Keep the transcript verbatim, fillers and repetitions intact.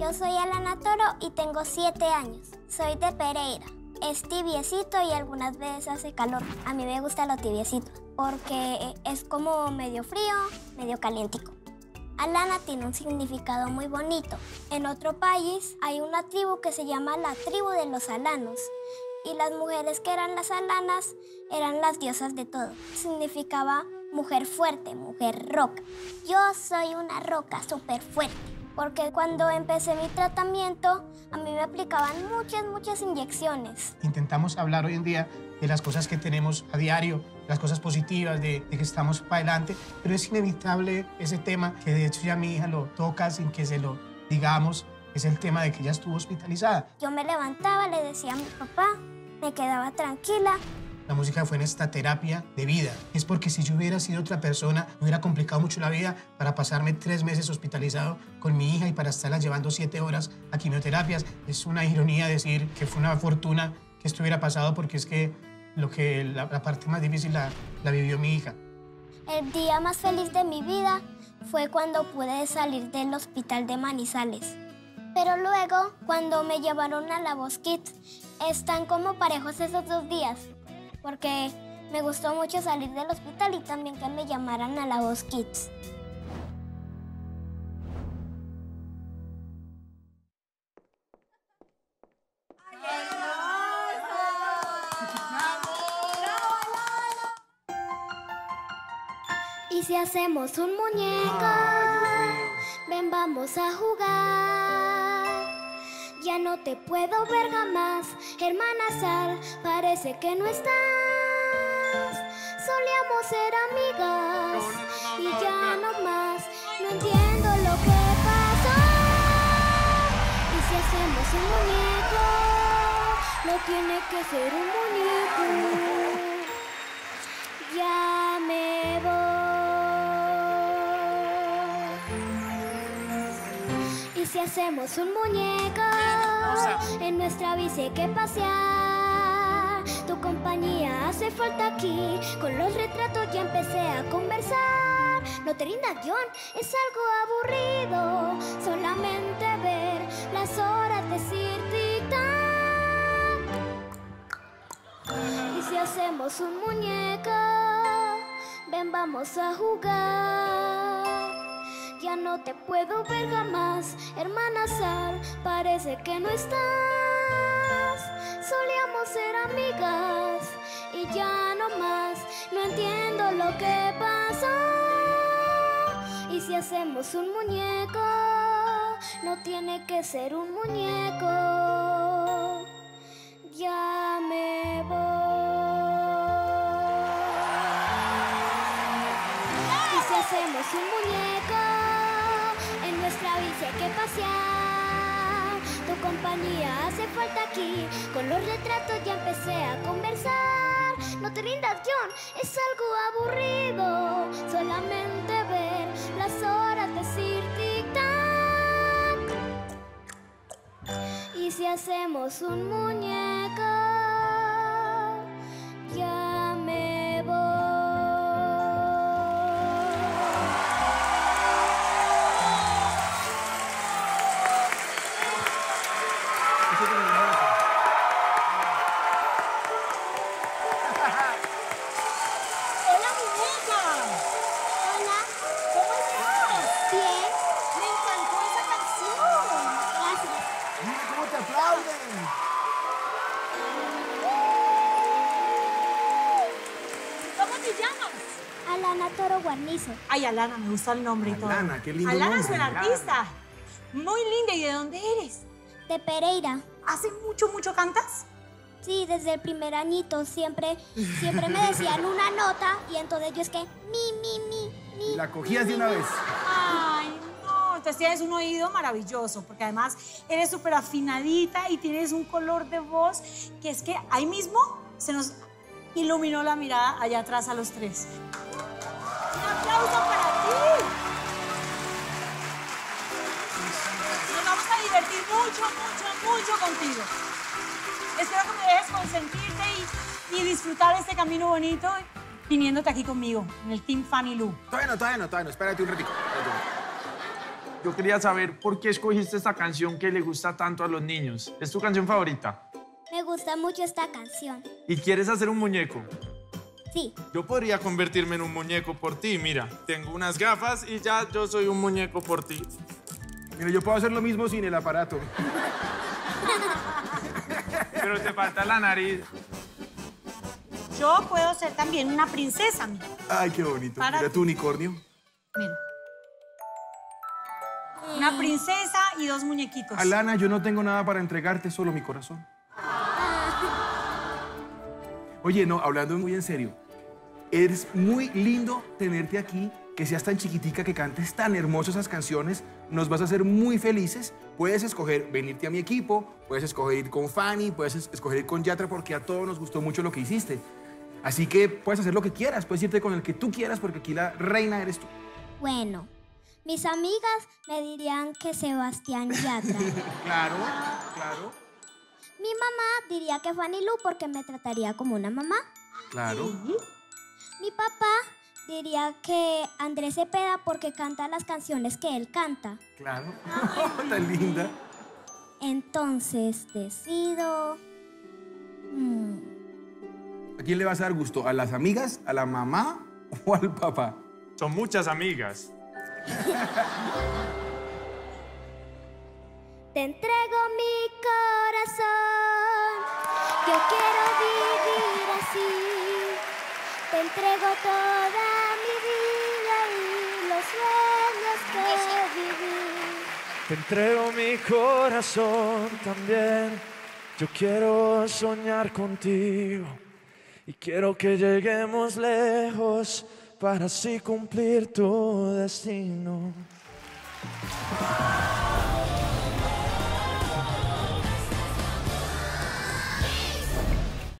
Yo soy Alana Toro y tengo siete años. Soy de Pereira. Es tibiecito y algunas veces hace calor. A mí me gusta lo tibiecito porque es como medio frío, medio calientico. Alana tiene un significado muy bonito. En otro país hay una tribu que se llama la tribu de los alanos. Y las mujeres que eran las alanas eran las diosas de todo. Significaba mujer fuerte, mujer roca. Yo soy una roca súper fuerte, porque cuando empecé mi tratamiento a mí me aplicaban muchas, muchas inyecciones. Intentamos hablar hoy en día de las cosas que tenemos a diario, las cosas positivas, de, de que estamos para adelante, pero es inevitable ese tema que de hecho ya mi hija lo toca sin que se lo digamos. Es el tema de que ella estuvo hospitalizada. Yo me levantaba, le decía a mi papá, me quedaba tranquila. La música fue nuestra terapia de vida. Es porque si yo hubiera sido otra persona, me hubiera complicado mucho la vida para pasarme tres meses hospitalizado con mi hija y para estarla llevando siete horas a quimioterapias. Es una ironía decir que fue una fortuna que esto hubiera pasado, porque es que, lo que la, la parte más difícil la, la vivió mi hija. El día más feliz de mi vida fue cuando pude salir del hospital de Manizales. Pero luego, cuando me llevaron a La Voz Kids, están como parejos esos dos días, porque me gustó mucho salir del hospital y también que me llamaran a La Voz Kids. Y si hacemos un muñeco, ven, vamos a jugar. Ya no te puedo ver jamás, hermana Sal, parece que no estás. Solíamos ser amigas no, no, no, y no, ya no, no más. No entiendo lo que pasó. Y si hacemos un muñeco, no tiene que ser un muñeco. Ya me voy. Y si hacemos un muñeco, en nuestra bici hay que pasear. Tu compañía hace falta aquí. Con los retratos ya empecé a conversar. No te rindas, John, es algo aburrido. Solamente ver las horas decir tic-tac. Y si hacemos un muñeco, ven, vamos a jugar. Ya no te puedo ver jamás, hermana Sal, parece que no estás. Solíamos ser amigas y ya no más. No entiendo lo que pasó. Y si hacemos un muñeco, no tiene que ser un muñeco. Ya me voy. Y si hacemos un muñeco, nuestra bici hay que pasear. Tu compañía hace falta aquí. Con los retratos ya empecé a conversar. No te rindas, John, es algo aburrido. Solamente ver las horas decir tic-tac. Y si hacemos un muñeco, ya me voy. Guarnizo. Ay, Alana, me gusta el nombre y todo. Alana, qué lindo. Alana es una artista muy linda. ¿Y de dónde eres? De Pereira. ¿Hace mucho, mucho cantas? Sí, desde el primer añito. Siempre, siempre me decían una nota y entonces yo es que mi, mi, mi, mi. La cogías de una vez. Ay, no. Entonces tienes un oído maravilloso porque además eres súper afinadita y tienes un color de voz que es que ahí mismo se nos iluminó la mirada allá atrás a los tres. ¡Un aplauso para ti! Nos vamos a divertir mucho, mucho, mucho contigo. Espero que me dejes consentirte y, y disfrutar este camino bonito viniéndote aquí conmigo, en el Team Fanny Lu. Todavía no, todavía no, todavía no. Espérate un ratito. Yo quería saber por qué escogiste esta canción que le gusta tanto a los niños. ¿Es tu canción favorita? Me gusta mucho esta canción. ¿Y quieres hacer un muñeco? Sí. Yo podría convertirme en un muñeco por ti, mira. Tengo unas gafas y ya yo soy un muñeco por ti. Mira, yo puedo hacer lo mismo sin el aparato. Pero te falta la nariz. Yo puedo ser también una princesa, mira. Ay, qué bonito. Para... Mira tu unicornio. Mira. Una princesa y dos muñequitos. Alana, yo no tengo nada para entregarte, solo mi corazón. Oye, no, hablando muy en serio, es muy lindo tenerte aquí, que seas tan chiquitica, que cantes tan hermosas esas canciones, nos vas a hacer muy felices. Puedes escoger venirte a mi equipo, puedes escoger ir con Fanny, puedes escoger ir con Yatra, porque a todos nos gustó mucho lo que hiciste. Así que puedes hacer lo que quieras, puedes irte con el que tú quieras, porque aquí la reina eres tú. Bueno. Mis amigas me dirían que Sebastián Yatra. Claro, claro. Mi mamá diría que Fanny Lu porque me trataría como una mamá. Claro. Sí. Mi papá diría que Andrés Cepeda porque canta las canciones que él canta. Claro. Tan linda. Entonces decido... Hmm. ¿A quién le vas a dar gusto? ¿A las amigas, a la mamá o al papá? Son muchas amigas. Te entrego mi corazón, yo quiero vivir así. Te entrego toda mi vida y los sueños que viví. Te entrego mi corazón también, yo quiero soñar contigo. Y quiero que lleguemos lejos para así cumplir tu destino.